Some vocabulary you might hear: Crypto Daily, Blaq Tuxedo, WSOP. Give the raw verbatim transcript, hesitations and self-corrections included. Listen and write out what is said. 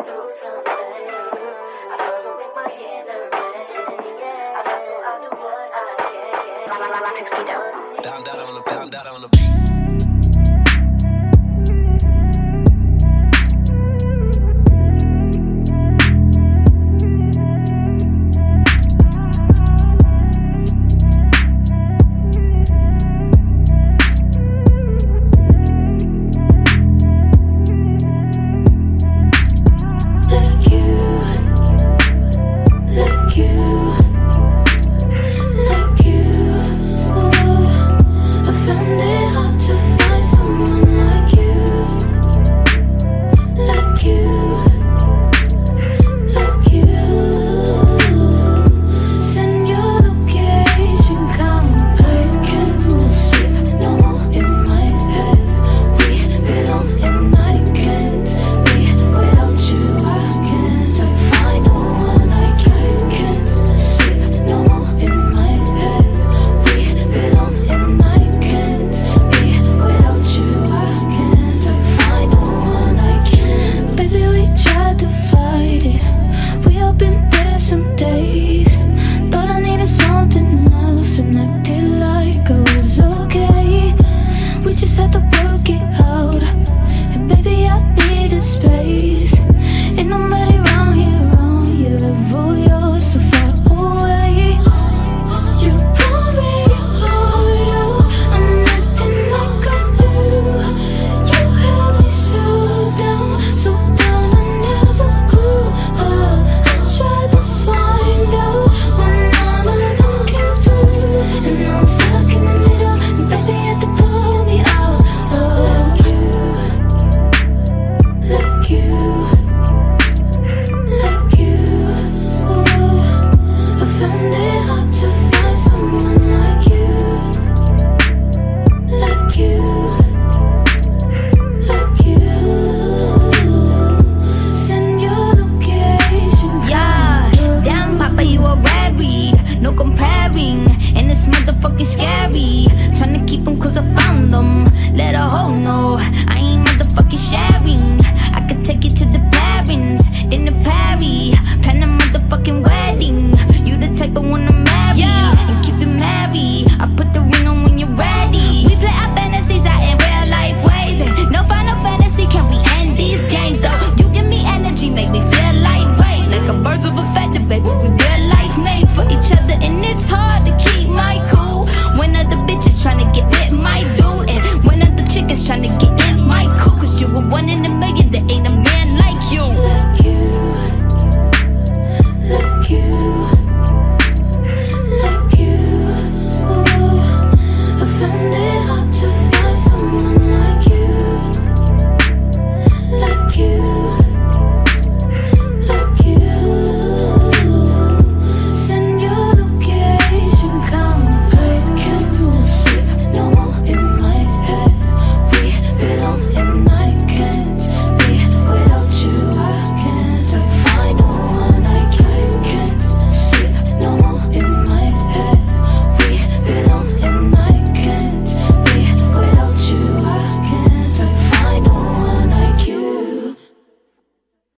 Tuxedo. Down, down, down, down, down, down.